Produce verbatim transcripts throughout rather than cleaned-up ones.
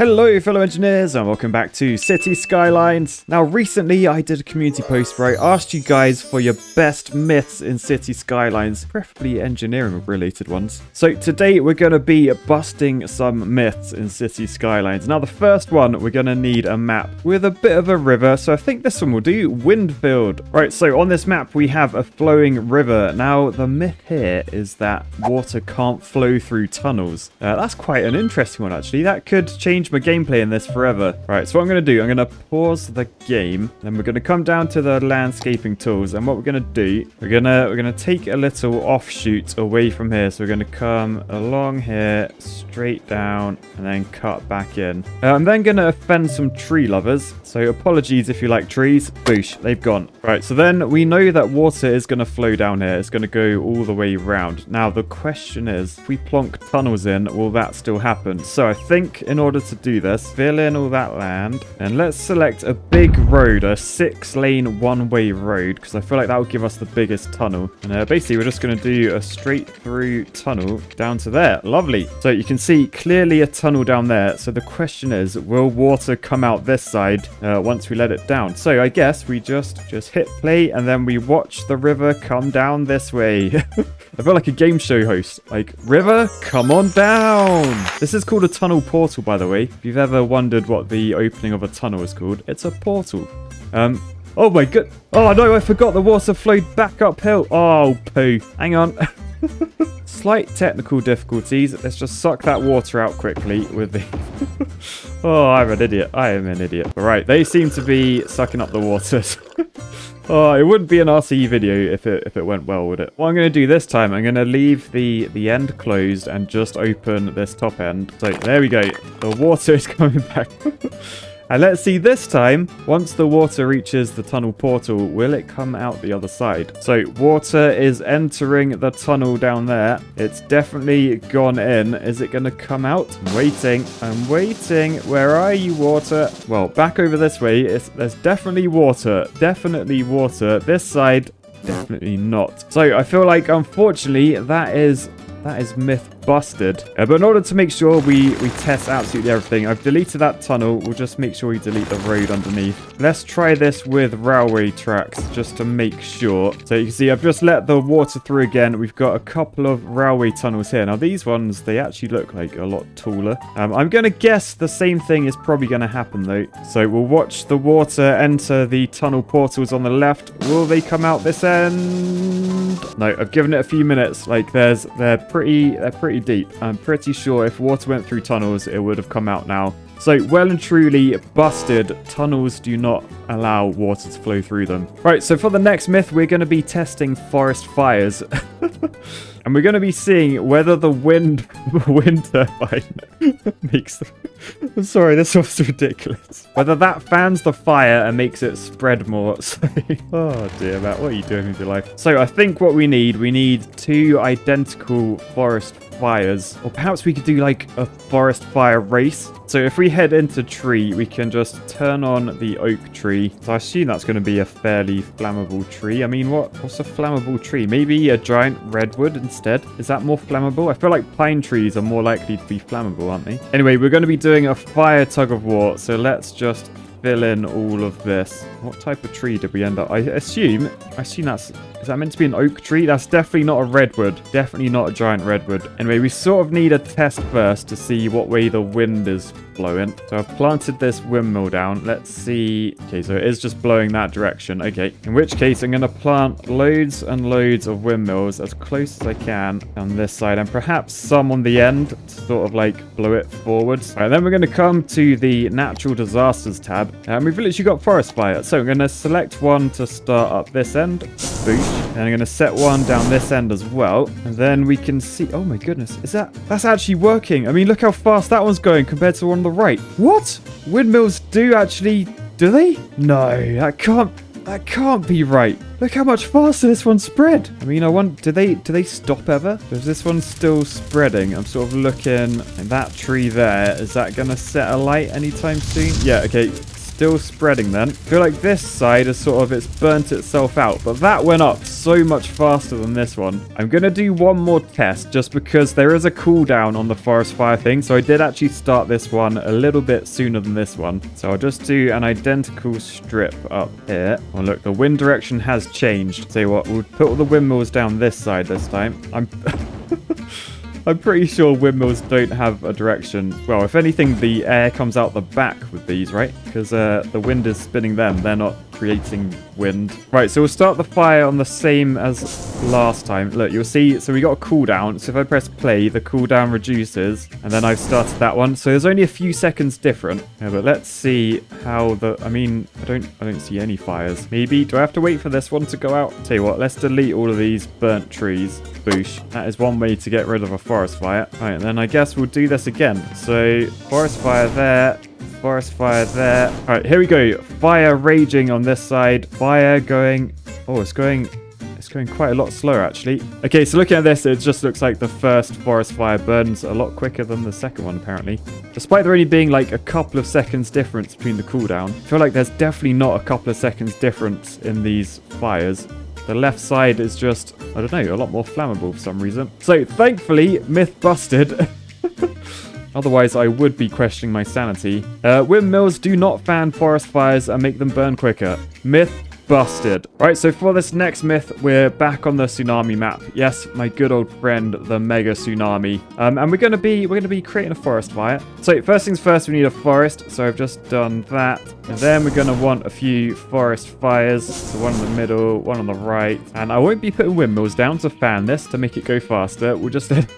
Hello fellow engineers and welcome back to Cities Skylines. Now recently I did a community post where I asked you guys for your best myths in Cities Skylines, preferably engineering related ones. So today we're going to be busting some myths in Cities Skylines. Now the first one, we're going to need a map with a bit of a river, so I think this one will do, Wind Build. Right, so on this map we have a flowing river. Now the myth here is that water can't flow through tunnels. Uh, that's quite an interesting one actually, that could change my gameplay in this forever. Right, so what I'm going to do, I'm going to pause the game, then we're going to come down to the landscaping tools, and what we're going to do, we're going to we're going to take a little offshoot away from here. So we're going to come along here, straight down, and then cut back in. Uh, I'm then going to offend some tree lovers, so apologies if you like trees. Boosh, they've gone. Right, so then we know that water is going to flow down here. It's going to go all the way round. Now the question is, if we plonk tunnels in, will that still happen? So I think in order to do this, fill in all that land, and let's select a big road, a six lane one-way road, because I feel like that will give us the biggest tunnel. And uh, basically we're just going to do a straight through tunnel down to there. Lovely. So you can see clearly a tunnel down there. So the question is, will water come out this side uh, once we let it down? So I guess we just just hit play and then we watch the river come down this way. I feel like a game show host, like, river come on down. This is called a tunnel portal, by the way. If you've ever wondered what the opening of a tunnel is called, it's a portal. Um, oh my god. Oh no, I forgot the water flowed back uphill. Oh, poo. Hang on. Slight technical difficulties. Let's just suck that water out quickly with the... Oh, I'm an idiot. I am an idiot. All right, they seem to be sucking up the water. Oh, it wouldn't be an R C E video if it if it went well, would it? What I'm going to do this time, I'm going to leave the, the end closed and just open this top end. So there we go. The water is coming back. And let's see this time, once the water reaches the tunnel portal, will it come out the other side? So water is entering the tunnel down there. It's definitely gone in. Is it going to come out? I'm waiting. I'm waiting. Where are you, water? Well, back over this way. It's, there's definitely water. Definitely water. This side, definitely not. So I feel like, unfortunately, that is... That is myth busted. Uh, but in order to make sure we, we test absolutely everything, I've deleted that tunnel. We'll just make sure we delete the road underneath. Let's try this with railway tracks just to make sure. So you can see I've just let the water through again. We've got a couple of railway tunnels here. Now these ones, they actually look like a lot taller. Um, I'm going to guess the same thing is probably going to happen though. So we'll watch the water enter the tunnel portals on the left. Will they come out this end? No, I've given it a few minutes. Like there's they're pretty they're pretty deep. I'm pretty sure if water went through tunnels, it would have come out now. So well and truly busted. Tunnels do not allow water to flow through them. Right, so for the next myth, we're going to be testing forest fires. And we're going to be seeing whether the wind wind turbine makes them... I'm sorry, this was ridiculous. Whether that fans the fire and makes it spread more. Oh dear, Matt, what are you doing with your life? So I think what we need, we need two identical forest fires. Or perhaps we could do like a forest fire race. So if we head into tree, we can just turn on the oak tree. So I assume that's going to be a fairly flammable tree. I mean, what? what's a flammable tree? Maybe a giant redwood instead? Is that more flammable? I feel like pine trees are more likely to be flammable, aren't they? Anyway, we're going to be doing a fire tug of war. So let's just fill in all of this. What type of tree did we end up? I assume, I assume that's... Is that meant to be an oak tree? That's definitely not a redwood. Definitely not a giant redwood. Anyway, we sort of need a test first to see what way the wind is blowing. So I've planted this windmill down. Let's see. Okay, so it is just blowing that direction. Okay, in which case I'm going to plant loads and loads of windmills as close as I can on this side. And perhaps some on the end to sort of like blow it forwards. All right, then we're going to come to the natural disasters tab. And we've literally got forest fire. So I'm going to select one to start up this end. Boom. And I'm going to set one down this end as well. And then we can see... Oh my goodness. Is that... That's actually working. I mean, look how fast that one's going compared to the one on the right. What? Windmills do actually... Do they? No, that can't... That can't be right. Look how much faster this one spread. I mean, I want... Do they do they stop ever? Is this one still spreading? I'm sort of looking... And that tree there, is that going to set alight anytime soon? Yeah, okay. still spreading then. I feel like this side has sort of, it's burnt itself out, but that went up so much faster than this one. I'm going to do one more test just because there is a cooldown on the forest fire thing, so I did actually start this one a little bit sooner than this one. So I'll just do an identical strip up here. Oh look, the wind direction has changed. Tell you what, we'll put all the windmills down this side this time. I'm... I'm pretty sure windmills don't have a direction. Well, if anything, the air comes out the back with these, right? Because uh, the wind is spinning them. They're not creating wind. Right, so we'll start the fire on the same as last time. Look, you'll see, so we got a cooldown. So if I press play, the cooldown reduces. And then I've started that one. So there's only a few seconds different. Yeah, but let's see how the... I mean, I don't I don't see any fires. Maybe, do I have to wait for this one to go out? Tell you what, let's delete all of these burnt trees. Boosh. That is one way to get rid of a forest fire. Alright, then I guess we'll do this again. So, forest fire there. Forest fire there. Alright, here we go. Fire raging on this side. Fire going... Oh, it's going... It's going quite a lot slower, actually. Okay, so looking at this, it just looks like the first forest fire burns a lot quicker than the second one, apparently. Despite there only being, like, a couple of seconds difference between the cooldown, I feel like there's definitely not a couple of seconds difference in these fires. The left side is just, I don't know, a lot more flammable for some reason. So, thankfully, myth busted. Otherwise, I would be questioning my sanity. Uh, windmills do not fan forest fires and make them burn quicker. Myth busted. Right, so for this next myth, we're back on the tsunami map. Yes, my good old friend, the mega tsunami. Um, and we're gonna be we're gonna be creating a forest fire. So first things first, we need a forest. So I've just done that. And then we're gonna want a few forest fires. So one in the middle, one on the right. And I won't be putting windmills down to fan this to make it go faster. We'll just let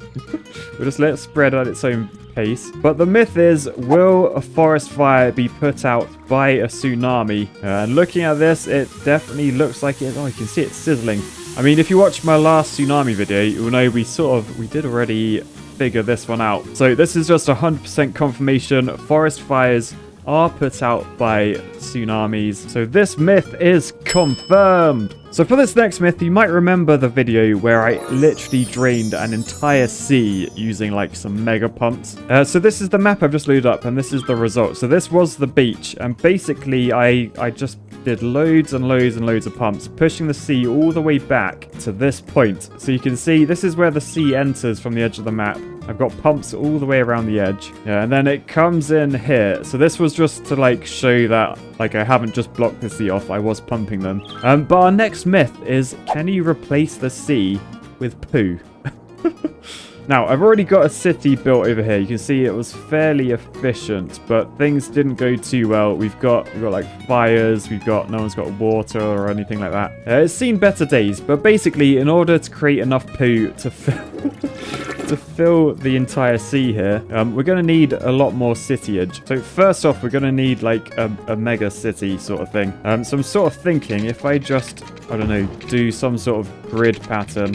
we'll just let it spread at its own pace. But the myth is, will a forest fire be put out by a tsunami? And uh, looking at this, it definitely looks like it. Oh, you can see it sizzling. I mean, if you watch my last tsunami video, you'll know we sort of, we did already figure this one out. So this is just one hundred percent confirmation. Forest fires are put out by tsunamis. So this myth is confirmed. So for this next myth, you might remember the video where I literally drained an entire sea using like some mega pumps. Uh, so this is the map I've just loaded up and this is the result. So this was the beach and basically I, I just did loads and loads and loads of pumps, pushing the sea all the way back to this point. So you can see this is where the sea enters from the edge of the map. I've got pumps all the way around the edge. Yeah, and then it comes in here. So this was just to like show that like I haven't just blocked the sea off, I was pumping them. Um, but our next myth is, can you replace the sea with poo? Now, I've already got a city built over here. You can see it was fairly efficient, but things didn't go too well. We've got, we've got like fires, we've got, no one's got water or anything like that. Uh, it's seen better days, but basically in order to create enough poo to fill... to fill the entire sea here, um, we're going to need a lot more cityage. So first off, we're going to need like a, a mega city sort of thing. Um, so I'm sort of thinking if I just, I don't know, do some sort of grid pattern.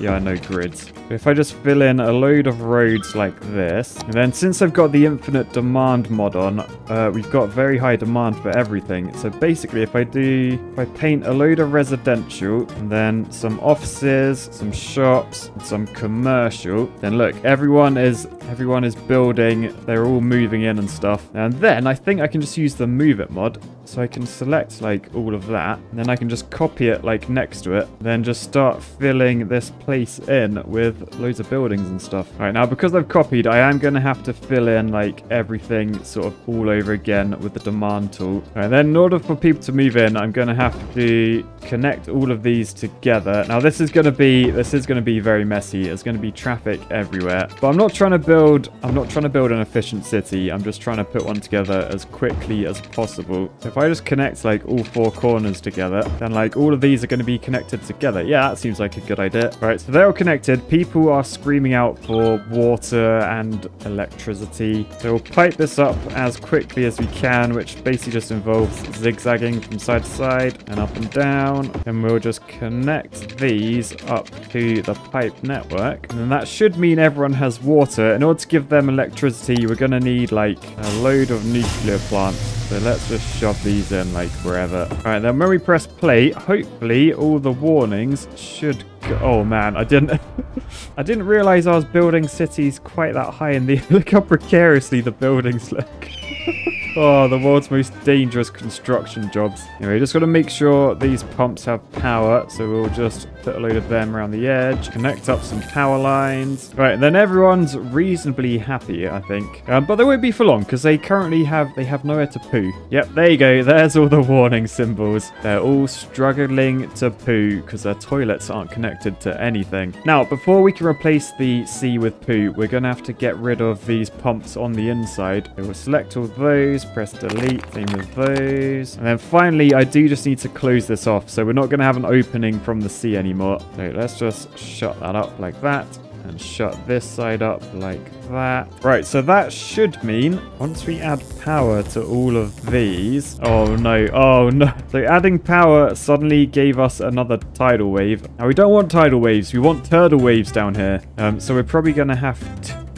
Yeah, I know grids. If I just fill in a load of roads like this, and then since I've got the infinite demand mod on, uh, we've got very high demand for everything. So basically, if I do, if I paint a load of residential, and then some offices, some shops, and some commercial, then look, everyone is everyone is building. They're all moving in and stuff. And then I think I can just use the move it mod, so I can select like all of that, and then I can just copy it like next to it, then just start filling this place in with loads of buildings and stuff. All right, now because I've copied, I am going to have to fill in like everything sort of all over again with the demand tool. All right, then in order for people to move in, I'm going to have to connect all of these together. Now this is going to be this is going to be very messy. There's going to be traffic everywhere. But I'm not trying to build I'm not trying to build an efficient city. I'm just trying to put one together as quickly as possible. So if I just connect like all four corners together, then like all of these are going to be connected together. Yeah, that seems like a good idea. All right, so they're all connected. People are screaming out for water and electricity. So we'll pipe this up as quickly as we can, which basically just involves zigzagging from side to side and up and down. And we'll just connect these up to the pipe network. And that should mean everyone has water. In order to give them electricity, we're going to need like a load of nuclear plants. So let's just shove these in like wherever. All right, then when we press play, hopefully all the warnings should God. Oh man, I didn't I didn't realize I was building cities quite that high in the look how precariously the buildings look. Oh, the world's most dangerous construction jobs. Anyway, just got to make sure these pumps have power. So we'll just put a load of them around the edge, connect up some power lines. Right, and then everyone's reasonably happy, I think. Um, but they won't be for long because they currently have, they have nowhere to poo. Yep, there you go. There's all the warning symbols. They're all struggling to poo because their toilets aren't connected to anything. Now, before we can replace the sea with poo, we're going to have to get rid of these pumps on the inside. We'll select all those. Press delete, same with those. And then finally, I do just need to close this off. So we're not going to have an opening from the sea anymore. So let's just shut that up like that. And shut this side up like that. Right, so that should mean once we add power to all of these... Oh no, oh no. So adding power suddenly gave us another tidal wave. Now we don't want tidal waves, we want turtle waves down here. Um, so we're probably going to have to...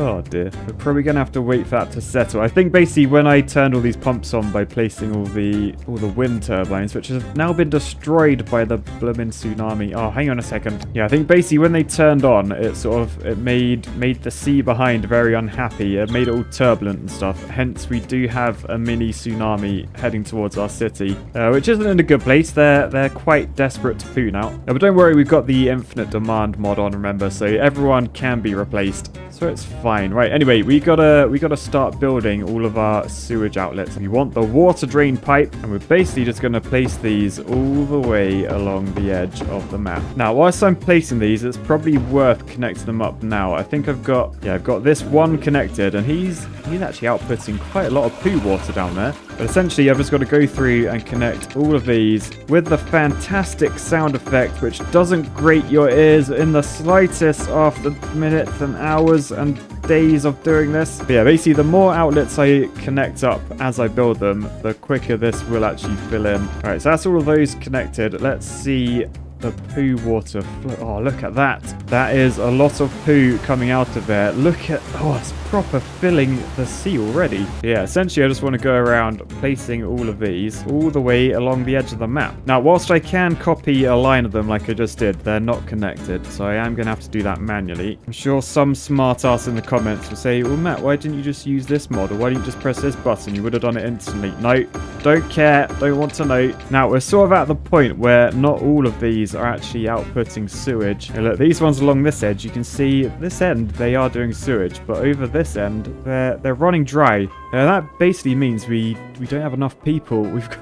Oh dear. We're probably gonna have to wait for that to settle. I think basically when I turned all these pumps on by placing all the all the wind turbines, which have now been destroyed by the blooming tsunami. Oh, hang on a second. Yeah, I think basically when they turned on, it sort of it made made the sea behind very unhappy. It made it all turbulent and stuff. Hence, we do have a mini tsunami heading towards our city, uh, which isn't in a good place. They're they're quite desperate to poo now. Uh, but don't worry, we've got the infinite demand mod on. Remember, so everyone can be replaced. So it's fine. Fine. Right, anyway, we gotta we gotta start building all of our sewage outlets. We want the water drain pipe, and we're basically just gonna place these all the way along the edge of the map. Now, whilst I'm placing these, it's probably worth connecting them up now. I think I've got yeah, I've got this one connected, and he's he's actually outputting quite a lot of poo water down there. But essentially, I've just got to go through and connect all of these with the fantastic sound effect, which doesn't grate your ears in the slightest after minutes and hours and days of doing this. But yeah, basically the more outlets I connect up as I build them, the quicker this will actually fill in. All right, so that's all of those connected. Let's see the poo water flow. Oh, look at that. That is a lot of poo coming out of there. Look at, oh, it's proper filling the sea already. Yeah, essentially I just want to go around placing all of these all the way along the edge of the map. Now, whilst I can copy a line of them like I just did, they're not connected, so I am going to have to do that manually. I'm sure some smart ass in the comments will say, well, Matt, why didn't you just use this mod? Or why didn't you just press this button? You would have done it instantly. No, don't care. Don't want to know. Now, we're sort of at the point where not all of these are actually outputting sewage. And look, these ones along this edge, you can see this end, they are doing sewage, but over this end, they're, they're running dry. Now that basically means we, we don't have enough people. We've got...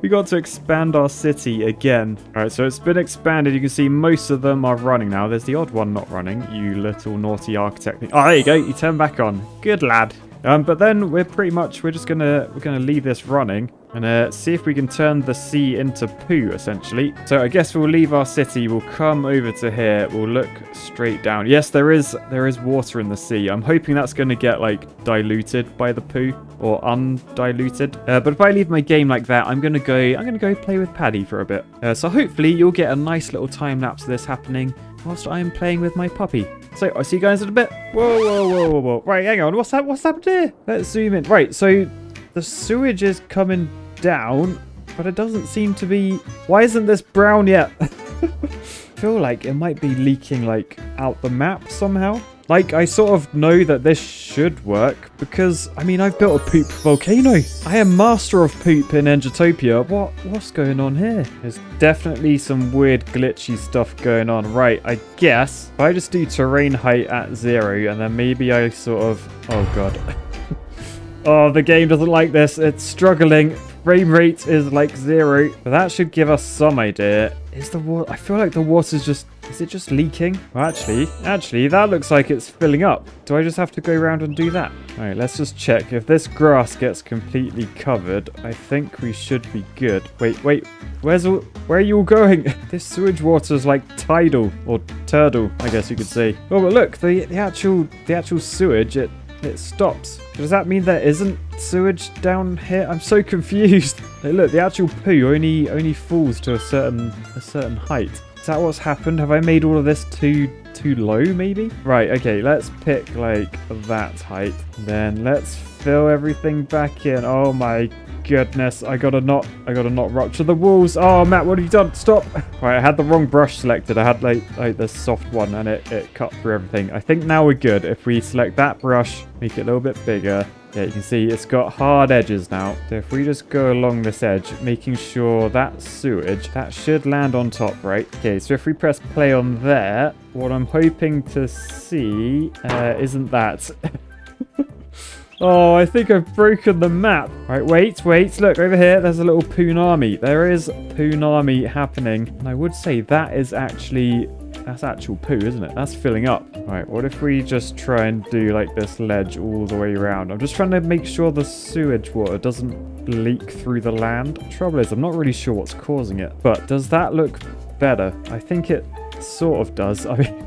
We got to expand our city again. All right, so it's been expanded. You can see most of them are running now. There's the odd one not running, you little naughty architect. Oh, there you go. You turn back on. Good lad. Um, but then we're pretty much, we're just gonna, we're gonna leave this running and uh, see if we can turn the sea into poo, essentially. So I guess we'll leave our city. We'll come over to here. We'll look straight down. Yes, there is there is water in the sea. I'm hoping that's going to get, like, diluted by the poo or undiluted. Uh, but if I leave my game like that, I'm going to go I'm going to go play with Paddy for a bit. Uh, so hopefully you'll get a nice little time lapse of this happening whilst I'm playing with my puppy. So I'll see you guys in a bit. Whoa, whoa, whoa, whoa, whoa. Right, hang on. What's that? What's happened here? Let's zoom in. Right, so the sewage is coming down, but it doesn't seem to be... Why isn't this brown yet? I feel like it might be leaking, like, out the map somehow. Like, I sort of know that this should work because, I mean, I've built a poop volcano. I am master of poop in Engitopia. What, what's going on here? There's definitely some weird glitchy stuff going on. Right, I guess if I just do terrain height at zero and then maybe I sort of... Oh, God. Oh, the game doesn't like this. It's struggling. Frame rate is like zero. But that should give us some idea. Is the water... I feel like the water's just... Is it just leaking? Well, actually, actually, that looks like it's filling up. Do I just have to go around and do that? All right, let's just check. If this grass gets completely covered, I think we should be good. Wait, wait. Where's all... Where are you all going? This sewage water is like tidal or turtle, I guess you could say. Oh, but look, the, the actual... The actual sewage, it... It stops. Does that mean there isn't sewage down here? I'm so confused. Hey, look, the actual poo only only falls to a certain a certain height. Is that what's happened? Have I made all of this too too low, maybe? Right, okay, let's pick, like, that height. Then let's fill everything back in. Oh, my goodness. I gotta not, I gotta not rupture the walls. Oh, Matt, what have you done? Stop. Right, I had the wrong brush selected. I had, like, like the soft one, and it, it cut through everything. I think now we're good. If we select that brush, make it a little bit bigger. Yeah, you can see it's got hard edges now. So if we just go along this edge, making sure that sewage, that should land on top, right? Okay, so if we press play on there, what I'm hoping to see uh, isn't that. Oh, I think I've broken the map. Right, wait, wait. Look, over here, there's a little Poonami. There is Poonami happening. And I would say that is actually... that's actual poo, isn't it? That's filling up. All right, what if we just try and do like this ledge all the way around? I'm just trying to make sure the sewage water doesn't leak through the land. The trouble is, I'm not really sure what's causing it. But does that look better? I think it sort of does. I mean,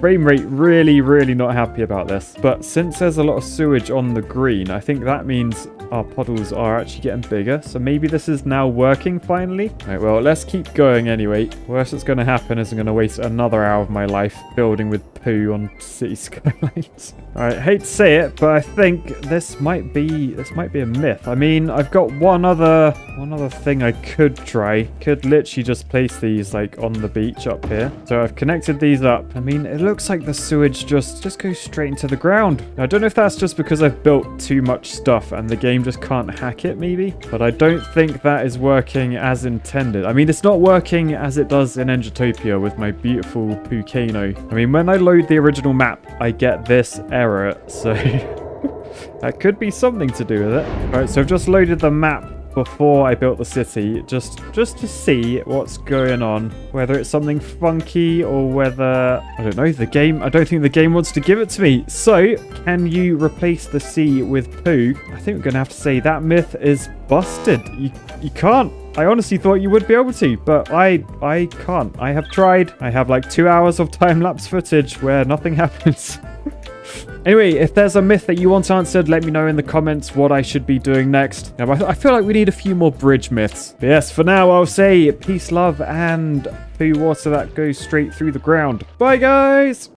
frame rate really, really not happy about this. But since there's a lot of sewage on the green, I think that means our puddles are actually getting bigger. So maybe this is now working finally. All right, well, let's keep going anyway. Worst that's going to happen is I'm going to waste another hour of my life building with poo on City Skylines. All right, hate to say it, but I think this might be this might be a myth. I mean, I've got one other one other thing I could try. Could literally just place these like on the beach up here. So I've connected these up. I mean, it looks like the sewage just just goes straight into the ground. Now, I don't know if that's just because I've built too much stuff and the game just can't hack it, maybe, but I don't think that is working as intended. I mean, it's not working as it does in Engitopia with my beautiful Poocano. I mean, when I load the original map, I get this error, so that could be something to do with it. All right, so I've just loaded the map before I built the city, just just to see what's going on, whether it's something funky or whether, I don't know, the game, I don't think the game wants to give it to me. So, can you replace the sea with poo? I think we're going to have to say that myth is busted. You, you can't. I honestly thought you would be able to, but I I can't. I have tried. I have like two hours of time-lapse footage where nothing happens. Anyway, if there's a myth that you want answered, let me know in the comments what I should be doing next. Now, I feel like we need a few more bridge myths. But yes, for now, I'll say peace, love, and poo water that goes straight through the ground. Bye, guys!